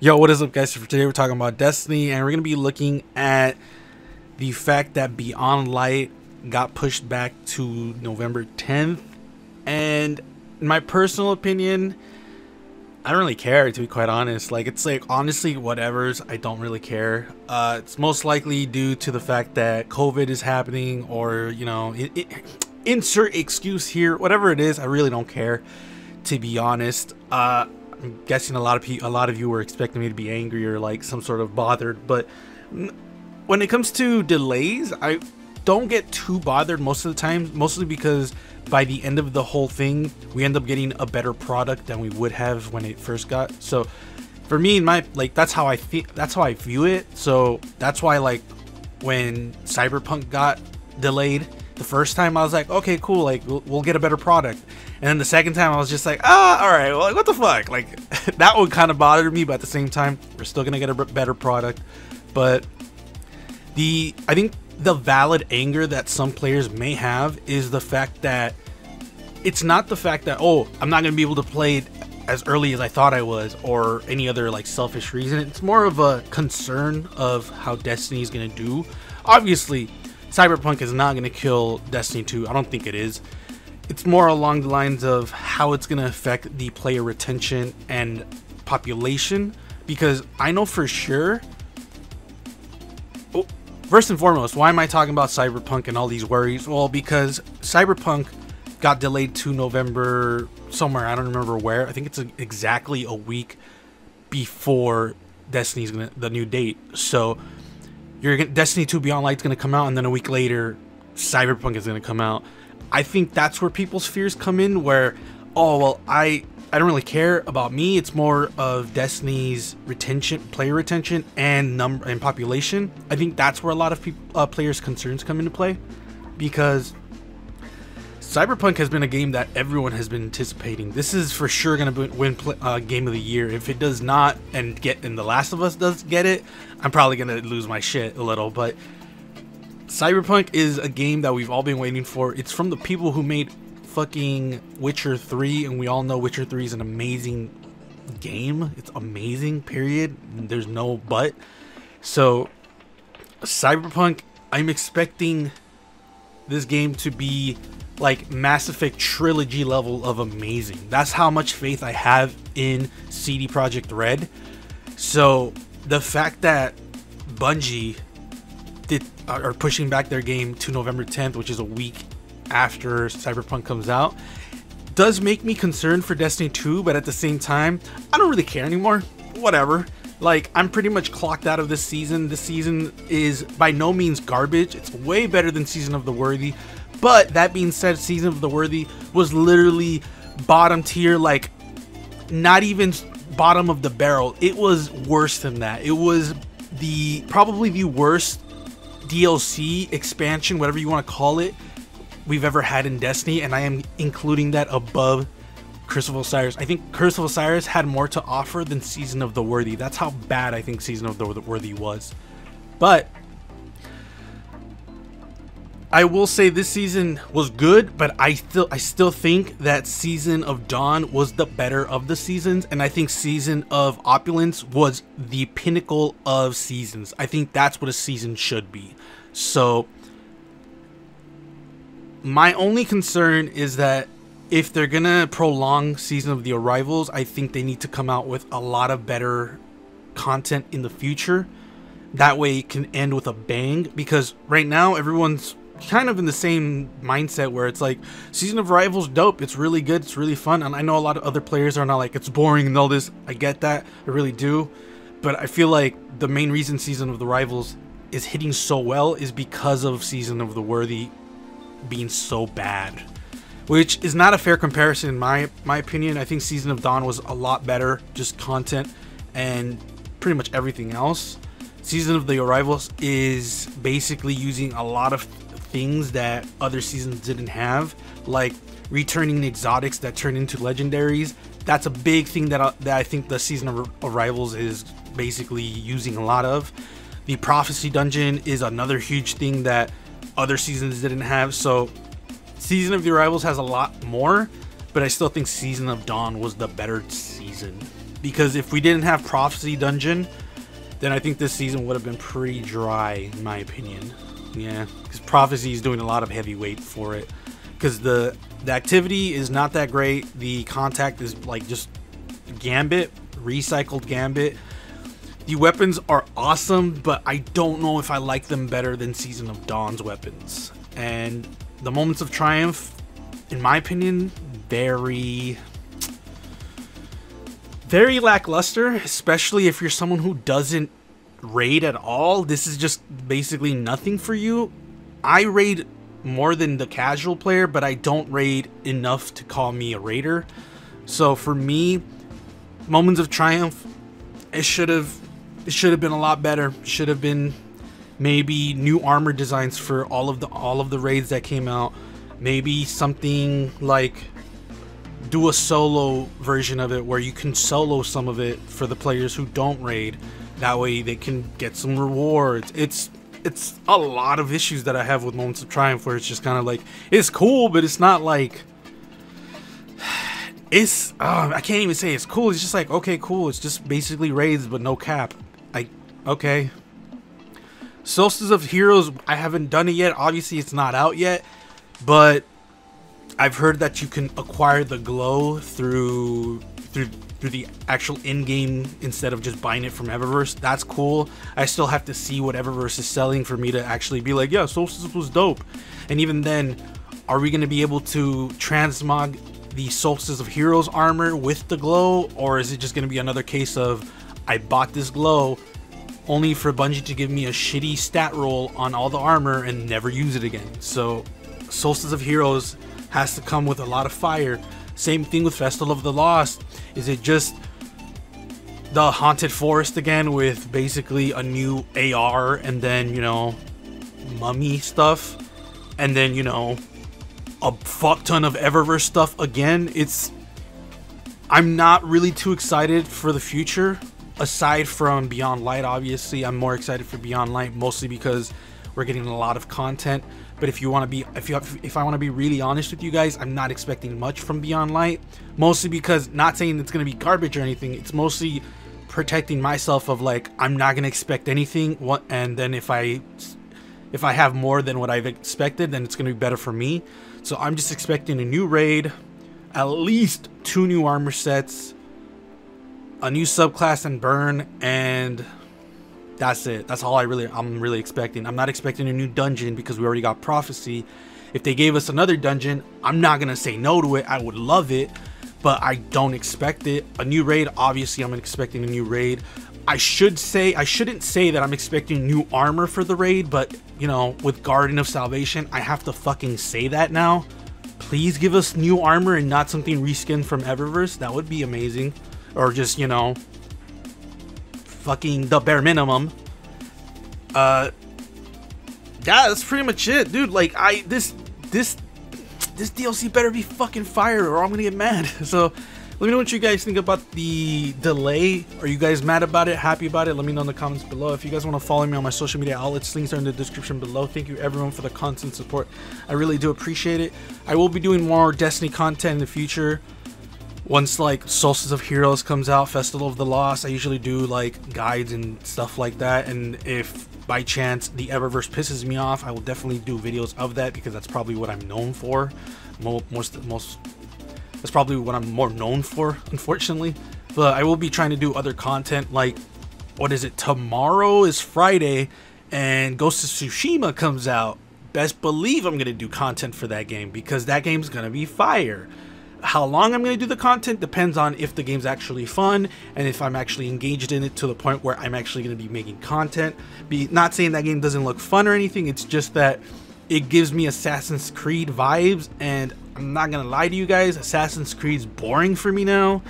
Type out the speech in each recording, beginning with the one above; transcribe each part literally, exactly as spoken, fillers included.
Yo, what is up, guys? So for today we're talking about Destiny, and we're gonna be looking at the fact that Beyond Light got pushed back to November tenth. And in my personal opinion, I don't really care, to be quite honest. Like, it's like, honestly, whatever's. I don't really care. Uh, it's most likely due to the fact that COVID is happening, or, you know, it, it, insert excuse here. Whatever it is, I really don't care, to be honest. Uh, I'm guessing a lot of people, a lot of you were expecting me to be angry or like some sort of bothered, but when it comes to delays, I don't get too bothered most of the time, mostly because by the end of the whole thing, we end up getting a better product than we would have when it first got. So for me, my like that's how I feel, that's how I view it. So that's why, like, when Cyberpunk got delayed the first time, I was like, okay, cool, like we'll, we'll get a better product. And then the second time I was just like, ah, all right, well, what the fuck? Like, that one kind of bothered me, but at the same time, we're still gonna get a better product. But the I think the valid anger that some players may have is the fact that it's not the fact that, oh, I'm not gonna be able to play it as early as I thought I was, or any other like selfish reason. It's more of a concern of how Destiny is gonna do. Obviously, Cyberpunk is not gonna kill Destiny two. I don't think it is. It's more along the lines of how it's going to affect the player retention and population, because I know for sure, oh, first and foremost, why am I talking about Cyberpunk and all these worries? Well, because Cyberpunk got delayed to November somewhere, I don't remember where. I think it's a, exactly a week before Destiny's gonna, the new date. So you're gonna, Destiny two Beyond Light's going to come out, and then a week later Cyberpunk is going to come out. I think that's where people's fears come in, where, oh, well, I I don't really care about me. It's more of Destiny's retention, player retention, and number and population. I think that's where a lot of people, uh, players' concerns come into play, because Cyberpunk has been a game that everyone has been anticipating. This is for sure going to win play, uh, Game of the Year. If it does not, and get and The Last of Us does get it, I'm probably going to lose my shit a little, but Cyberpunk is a game that we've all been waiting for. It's from the people who made fucking Witcher three, and we all know Witcher three is an amazing game. It's amazing, period. There's no but. So Cyberpunk, I'm expecting this game to be like Mass Effect trilogy level of amazing. That's how much faith I have in C D Projekt Red. So the fact that Bungie Did, are pushing back their game to November tenth, which is a week after Cyberpunk comes out, does make me concerned for Destiny two, but at the same time, I don't really care anymore. Whatever. Like, I'm pretty much clocked out of this season. This season is by no means garbage. It's way better than Season of the Worthy. But that being said, Season of the Worthy was literally bottom tier, like, not even bottom of the barrel. It was worse than that. It was the probably the worst D L C expansion, whatever you want to call it, we've ever had in Destiny, and I am including that above Curse of Osiris. I think Curse of Osiris had more to offer than Season of the Worthy. That's how bad I think Season of the Worthy was. But I will say this season was good, but I still I still think that Season of Dawn was the better of the seasons, and I think Season of Opulence was the pinnacle of seasons. I think that's what a season should be. So my only concern is that if they're gonna prolong Season of the Arrivals, I think they need to come out with a lot of better content in the future. That way it can end with a bang, because right now everyone's kind of in the same mindset where it's like, Season of Arrivals, dope, it's really good, it's really fun, and I know a lot of other players are not like, it's boring and all this. I get that, I really do, but I feel like the main reason Season of the Arrivals is hitting so well is because of Season of the Worthy being so bad, which is not a fair comparison in my my opinion. I think Season of Dawn was a lot better, just content and pretty much everything else. Season of the Arrivals is basically using a lot of things that other seasons didn't have, like returning exotics that turn into legendaries. That's a big thing that I, that I think the Season of Arrivals is basically using a lot of. The Prophecy dungeon is another huge thing that other seasons didn't have. So Season of the Arrivals has a lot more, but I still think Season of Dawn was the better season. because if we didn't have Prophecy Dungeon, then I think this season would have been pretty dry, in my opinion. Yeah, because Prophecy is doing a lot of heavy weight for it. Because the, the activity is not that great. The contact is like just Gambit, recycled Gambit. The weapons are awesome, but I don't know if I like them better than Season of Dawn's weapons. And the Moments of Triumph, in my opinion, very... very lackluster, especially if you're someone who doesn't raid at all. This is just basically nothing for you. I raid more than the casual player, but I don't raid enough to call me a raider. So for me, Moments of Triumph, it should have it should have been a lot better. Should have been maybe new armor designs for all of the all of the raids that came out. Maybe something like, do a solo version of it where you can solo some of it for the players who don't raid. That way they can get some rewards. It's it's a lot of issues that I have with Moments of Triumph, where it's just kind of like, it's cool, but it's not like it's uh, I can't even say it's cool. It's just like, okay, cool. It's just basically raids, but no cap. I okay. Solstice of Heroes, I haven't done it yet. Obviously, it's not out yet, but I've heard that you can acquire the glow through through through the actual in-game instead of just buying it from Eververse. That's cool. I still have to see what Eververse is selling for me to actually be like, yeah, Solstice was dope. And even then, are we going to be able to transmog the Solstice of Heroes armor with the glow? Or is it just going to be another case of, I bought this glow only for Bungie to give me a shitty stat roll on all the armor and never use it again? So Solstice of Heroes has to come with a lot of fire. Same thing with Festival of the Lost. Is it just the Haunted Forest again with basically a new A R and then, you know, mummy stuff, and then, you know, a fuck ton of Eververse stuff again? It's... I'm not really too excited for the future, aside from Beyond Light, obviously. I'm more excited for Beyond Light, mostly because we're getting a lot of content. But if you want to be, if you have, if I want to be really honest with you guys, I'm not expecting much from Beyond Light. Mostly because, not saying it's going to be garbage or anything, it's mostly protecting myself of like, I'm not going to expect anything. What, and then if I, if I have more than what I've expected, then it's going to be better for me. So I'm just expecting a new raid, at least two new armor sets, a new subclass and burn, and that's it. That's all I really, I'm really expecting. I'm not expecting a new dungeon because we already got Prophecy. If they gave us another dungeon, I'm not going to say no to it. I would love it, but I don't expect it. A new raid, obviously I'm expecting a new raid. I should say, I shouldn't say that I'm expecting new armor for the raid, but you know, with Garden of Salvation, I have to fucking say that now. Please give us new armor and not something reskinned from Eververse. That would be amazing. Or just, you know, fucking the bare minimum. Uh yeah, that's pretty much it, dude. Like, I this this this D L C better be fucking fire or I'm gonna get mad. So let me know what you guys think about the delay. Are you guys mad about it, happy about it? Let me know in the comments below. If you guys want to follow me on my social media outlets, links are in the description below. Thank you everyone for the constant support. I really do appreciate it. I will be doing more Destiny content in the future. Once, like, Solstice of Heroes comes out, Festival of the Lost, I usually do, like, guides and stuff like that. And if, by chance, the Eververse pisses me off, I will definitely do videos of that, because that's probably what I'm known for. Most, most, that's probably what I'm more known for, unfortunately. But I will be trying to do other content, like, what is it, tomorrow is Friday, and Ghost of Tsushima comes out. Best believe I'm going to do content for that game, because that game's going to be fire. How long I'm going to do the content depends on if the game's actually fun and if I'm actually engaged in it to the point where I'm actually going to be making content. Be not saying that game doesn't look fun or anything, it's just that it gives me Assassin's Creed vibes, and I'm not going to lie to you guys, Assassin's Creed's boring for me now.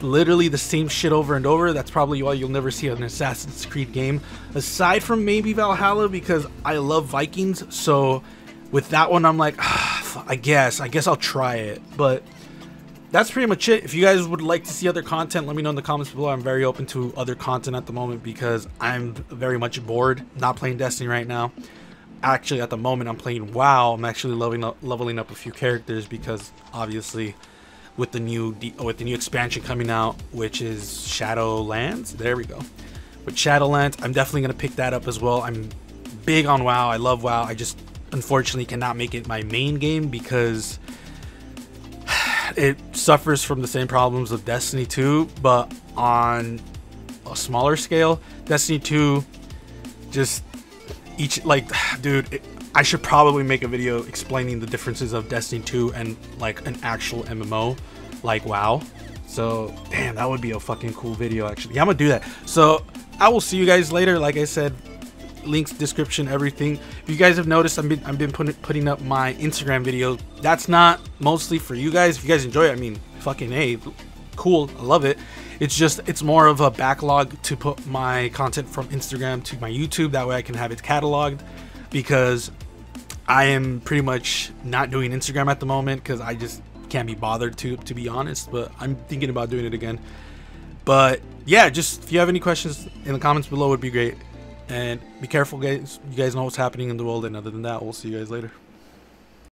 Literally the same shit over and over. That's probably why you'll never see an Assassin's Creed game, aside from maybe Valhalla, because I love Vikings. So with that one, I'm like, ah, I guess, I guess I'll try it. But that's pretty much it. If you guys would like to see other content, let me know in the comments below. I'm very open to other content at the moment because I'm very much bored. Not playing Destiny right now. Actually, at the moment, I'm playing WoW. I'm actually leveling up, leveling up a few characters because, obviously, with the new with the new expansion coming out, which is Shadowlands. There we go. With Shadowlands, I'm definitely gonna pick that up as well. I'm big on WoW. I love WoW. I just unfortunately cannot make it my main game because it suffers from the same problems of Destiny two, but on a smaller scale. Destiny two, just each like, dude. It, I should probably make a video explaining the differences of Destiny two and like an actual M M O like WoW. So damn, that would be a fucking cool video actually. Yeah, I'm gonna do that. So I will see you guys later. Like I said, links, description, everything. If you guys have noticed, I've been, I've been putting, putting up my Instagram video. That's not mostly for you guys. If you guys enjoy it, I mean, fucking A, cool, I love it. It's just, it's more of a backlog to put my content from Instagram to my YouTube. That way I can have it cataloged, because I am pretty much not doing Instagram at the moment because I just can't be bothered to, to be honest, but I'm thinking about doing it again. But yeah, just if you have any questions in the comments below, would be great. And be careful, guys. You guys know what's happening in the world. And other than that, we'll see you guys later.